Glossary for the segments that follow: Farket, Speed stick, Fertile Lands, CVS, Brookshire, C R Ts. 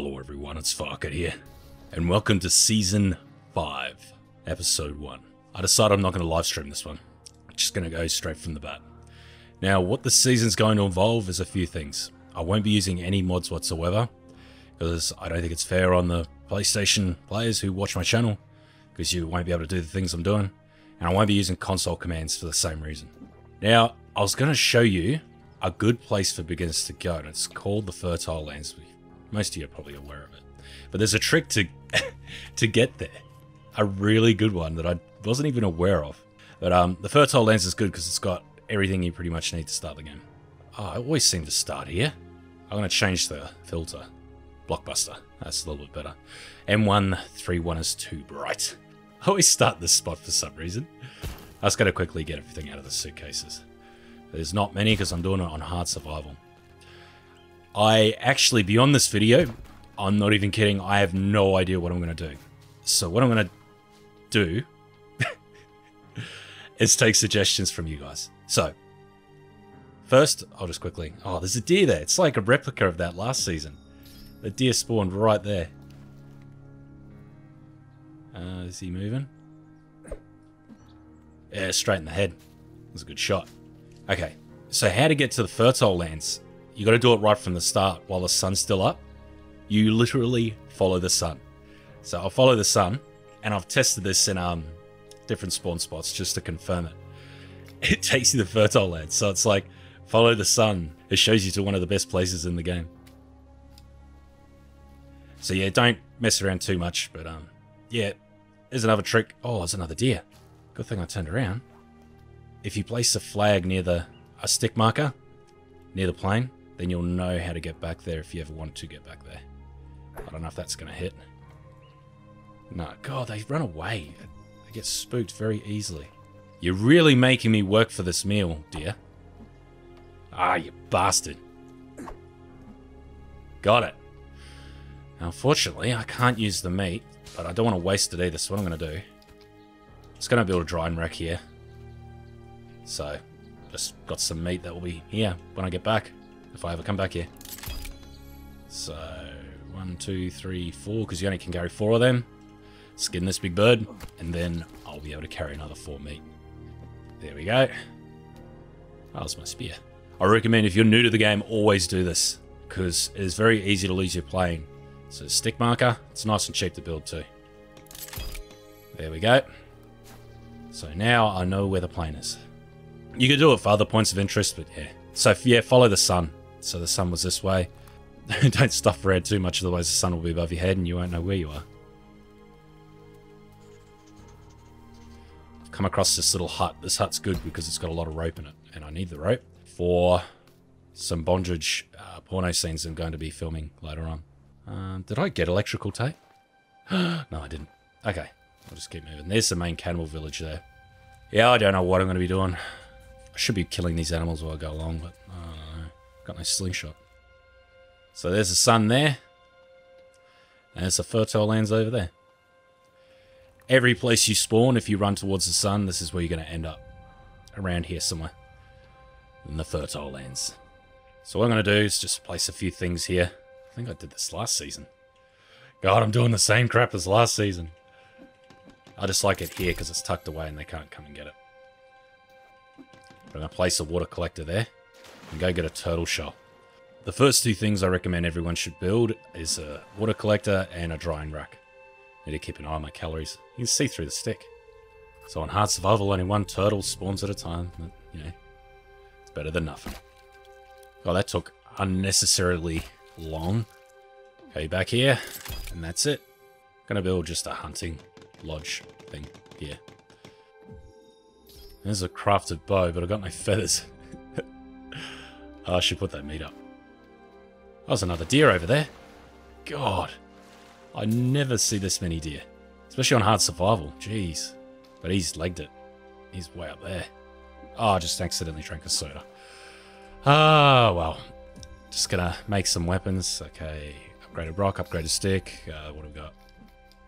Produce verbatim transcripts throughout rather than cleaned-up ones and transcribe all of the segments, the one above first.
Hello everyone, it's Farket here, and welcome to Season five, Episode one. I decided I'm not going to live stream this one, I'm just going to go straight from the bat. Now what this season's going to involve is a few things. I won't be using any mods whatsoever, because I don't think it's fair on the PlayStation players who watch my channel, because you won't be able to do the things I'm doing, and I won't be using console commands for the same reason. Now, I was going to show you a good place for beginners to go, and it's called the Fertile Lands. Most of you are probably aware of it. But there's a trick to to get there. A really good one that I wasn't even aware of. But um, the Fertile Lands is good because it's got everything you pretty much need to start the game. Oh, I always seem to start here. I'm going to change the filter. Blockbuster. That's a little bit better. M one thirty-one is too bright. I always start this spot for some reason. I was going to quickly get everything out of the suitcases. There's not many because I'm doing it on hard survival. I actually, beyond this video, I'm not even kidding, I have no idea what I'm going to do. So what I'm going to do is take suggestions from you guys. So, first, I'll just quickly... Oh, there's a deer there. It's like a replica of that last season. The deer spawned right there. Uh, is he moving? Yeah, straight in the head. That was a good shot. Okay, so how to get to the Fertile Lands... You got to do it right from the start while the sun's still up. You literally follow the sun. So I'll follow the sun, and I've tested this in um, different spawn spots just to confirm it. It takes you to Fertile Lands, so it's like, follow the sun. It shows you to one of the best places in the game. So yeah, don't mess around too much, but um, yeah, there's another trick. Oh, there's another deer. Good thing I turned around. If you place a flag near the a stick marker, near the plane, then you'll know how to get back there if you ever want to get back there. I don't know if that's going to hit. No, God, they run away. They get spooked very easily. You're really making me work for this meal, dear. Ah, you bastard. Got it. Now, unfortunately, I can't use the meat, but I don't want to waste it either, so what I'm going to do... It's going to build a drying rack here. So, just got some meat that will be here when I get back. If I ever come back here. So, one, two, three, four, because you only can carry four of them. Skin this big bird, and then I'll be able to carry another four meat. There we go. Oh, that's my spear. I recommend if you're new to the game, always do this, because it is very easy to lose your plane. So, stick marker, it's nice and cheap to build too. There we go. So now I know where the plane is. You can do it for other points of interest, but yeah. So yeah, follow the sun. So the sun was this way. Don't stuff around too much, otherwise the sun will be above your head and you won't know where you are. I've come across this little hut. This hut's good because it's got a lot of rope in it, and I need the rope for some bondage uh, porno scenes I'm going to be filming later on. Um, did I get electrical tape? No, I didn't. Okay, I'll just keep moving. There's the main cannibal village there. Yeah, I don't know what I'm going to be doing. I should be killing these animals while I go along, but I don't know. Got no slingshot. So there's the sun there. And there's the Fertile Lands over there. Every place you spawn, if you run towards the sun, this is where you're going to end up. Around here somewhere. In the Fertile Lands. So what I'm going to do is just place a few things here. I think I did this last season. God, I'm doing the same crap as last season. I just like it here because it's tucked away and they can't come and get it. I'm going to place a water collector there and go get a turtle shell. The first two things I recommend everyone should build is a water collector and a drying rack. Need to keep an eye on my calories. You can see through the stick. So on hard survival, only one turtle spawns at a time. But, you know, it's better than nothing. Oh, that took unnecessarily long. Okay, back here, and that's it. I'm going to build just a hunting lodge thing here. There's a crafted bow, but I've got no feathers. Oh, I should put that meat up. Oh, there's another deer over there. God. I never see this many deer. Especially on hard survival. Jeez. But he's legged it. He's way up there. Oh, I just accidentally drank a soda. Ah, oh, well. Just gonna make some weapons. Okay. Upgrade a rock, upgrade a stick. Uh, what have we got?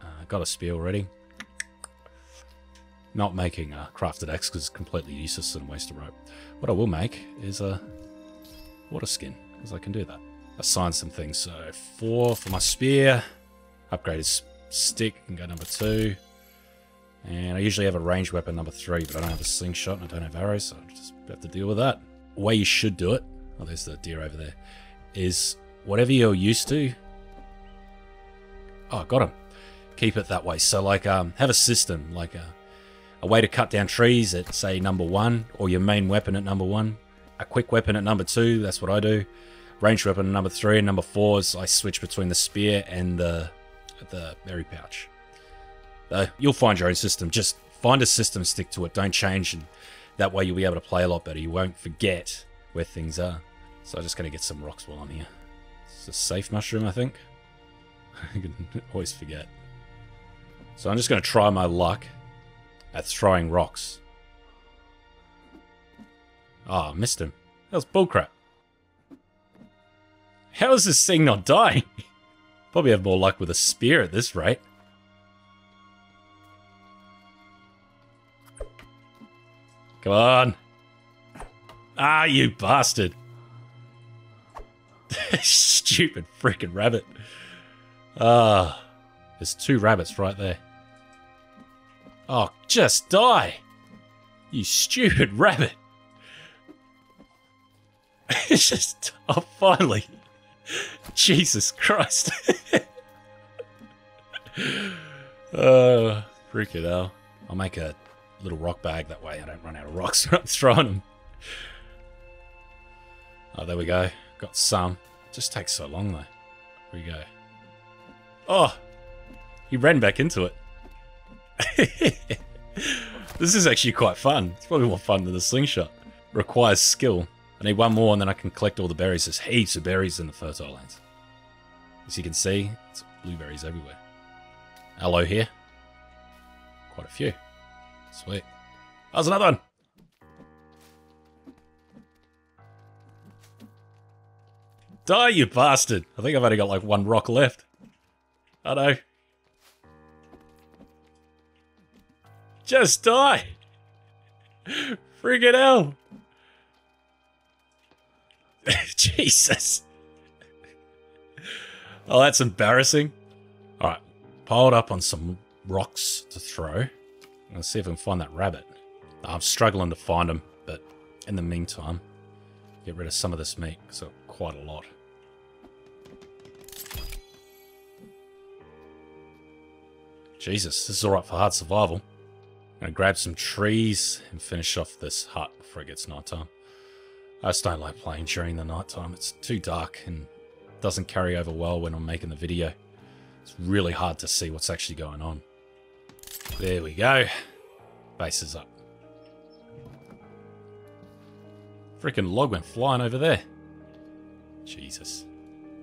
Uh, got a spear already. Not making a crafted axe because it's completely useless and a waste of rope. What I will make is a water skin, because I can do that. assign some things. So four for my spear, upgrade his stick and go number two. And I usually have a ranged weapon number three, but I don't have a slingshot and I don't have arrows, so I just have to deal with that. The way you should do it, oh, there's the deer over there, is whatever you're used to. Oh, got him. Keep it that way. So like, um, have a system, like a, a way to cut down trees at say number one, or your main weapon at number one, a quick weapon at number two. That's what I do. Ranged weapon at number three, and number four is I switch between the spear and the the berry pouch. Uh, you'll find your own system. Just find a system, stick to it. Don't change, and that way you'll be able to play a lot better. You won't forget where things are. So I'm just going to get some rocks while I'm here. It's a safe mushroom, I think. I can always forget. So I'm just going to try my luck at throwing rocks. Ah, oh, missed him. That was bullcrap. How is this thing not dying? Probably have more luck with a spear at this rate. Come on. Ah, you bastard. Stupid freaking rabbit. Ah, there's two rabbits right there. Oh, just die. You stupid rabbit. It's just, oh, finally. Jesus Christ. Oh, freaking hell. I'll make a little rock bag that way I don't run out of rocks when I'm throwing them. Oh, there we go. Got some. It just takes so long, though. Here we go. Oh, he ran back into it. This is actually quite fun. It's probably more fun than the slingshot. Requires skill. I need one more and then I can collect all the berries. There's heaps of berries in the Fertile Lands. As you can see, it's blueberries everywhere. Aloe here. Quite a few. Sweet. There's another one. Die, you bastard. I think I've only got like one rock left. I know. Just die. Friggin' hell. Jesus. Oh, that's embarrassing. Alright. Piled up on some rocks to throw. Let's see if we can find that rabbit. Oh, I'm struggling to find him, but in the meantime, get rid of some of this meat, because I've got quite a lot. Jesus, this is alright for hard survival. I'm going to grab some trees and finish off this hut before it gets nighttime. I just don't like playing during the nighttime. It's too dark and doesn't carry over well when I'm making the video. It's really hard to see what's actually going on. There we go. Base is up. Freaking log went flying over there. Jesus.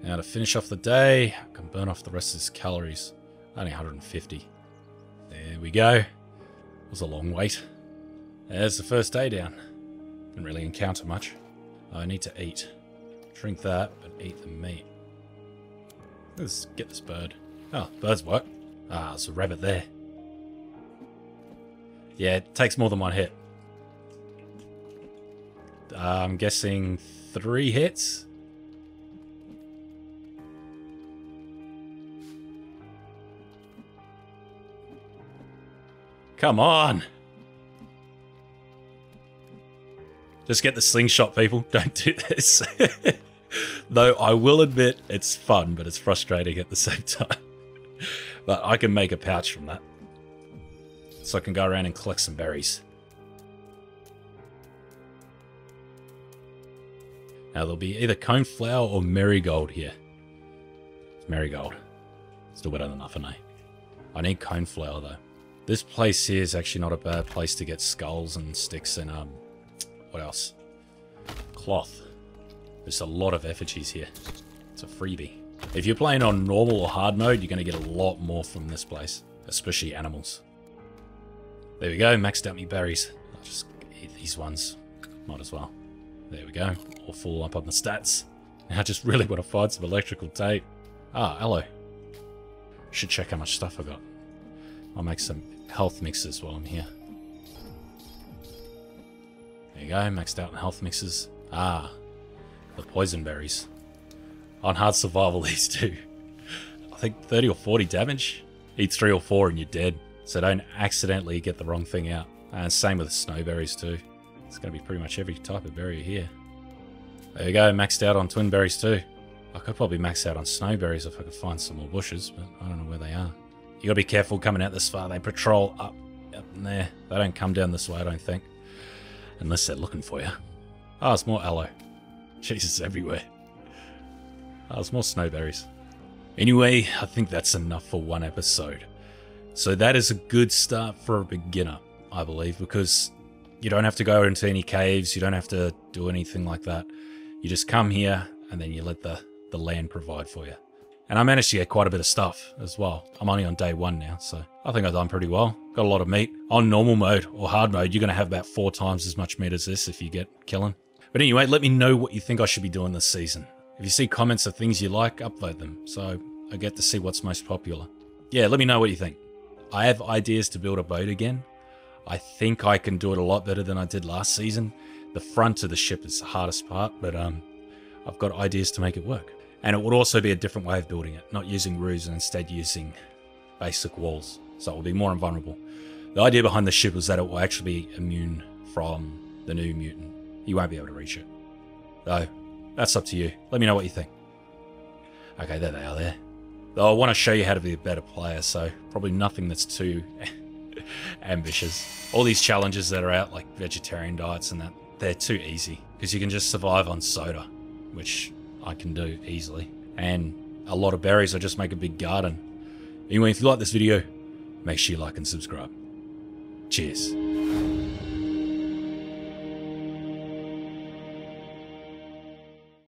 Now to finish off the day, I can burn off the rest of his calories. Only one hundred fifty. There we go. It was a long wait. There's the first day down. Didn't really encounter much. I need to eat. Drink that, but eat the meat. Let's get this bird. Oh, birds work. Ah, there's a rabbit there. Yeah, it takes more than one hit. Uh, I'm guessing three hits? Come on! Just get the slingshot, people. Don't do this. Though I will admit it's fun, but it's frustrating at the same time. But I can make a pouch from that. So I can go around and collect some berries. Now there'll be either coneflower or marigold here. It's marigold. Still better than nothing, eh? I need coneflower though. This place here is actually not a bad place to get skulls and sticks and um, what else? Cloth. There's a lot of effigies here. It's a freebie. If you're playing on normal or hard mode, you're going to get a lot more from this place, especially animals. There we go, maxed out me berries. I'll just eat these ones. Might as well. There we go. All full up on the stats. Now I just really want to find some electrical tape. Ah, hello. Should check how much stuff I got. I'll make some health mixes while I'm here. There you go, maxed out in health mixes. Ah, the poison berries. on hard survival these two. I think thirty or forty damage. Eat three or four and you're dead. So don't accidentally get the wrong thing out. And same with the snowberries too. It's going to be pretty much every type of berry here. There we go, maxed out on twin berries too. I could probably max out on snowberries if I could find some more bushes, but I don't know where they are. You got to be careful coming out this far. They patrol up, up in there. They don't come down this way, I don't think. Unless they're looking for you. Oh, it's more aloe. Jesus, everywhere. Oh, it's more snowberries. Anyway, I think that's enough for one episode. So that is a good start for a beginner, I believe, because you don't have to go into any caves. You don't have to do anything like that. You just come here and then you let the, the land provide for you. And I managed to get quite a bit of stuff as well. I'm only on day one now, so I think I've done pretty well. Got a lot of meat. On normal mode or hard mode, you're going to have about four times as much meat as this if you get killing. But anyway, let me know what you think I should be doing this season. If you see comments of things you like, upvote them, so I get to see what's most popular. Yeah, let me know what you think. I have ideas to build a boat again. I think I can do it a lot better than I did last season. The front of the ship is the hardest part, but um, I've got ideas to make it work. And it would also be a different way of building it, not using roofs and instead using basic walls. So it will be more invulnerable. The idea behind the ship was that it will actually be immune from the new mutant. You won't be able to reach it. Though, that's up to you. Let me know what you think. Okay, there they are there. Though I want to show you how to be a better player, so probably nothing that's too ambitious. All these challenges that are out, like vegetarian diets and that, they're too easy. Because you can just survive on soda, which I can do easily. And a lot of berries, I just make a big garden. Anyway, if you like this video, make sure you like and subscribe. Cheers.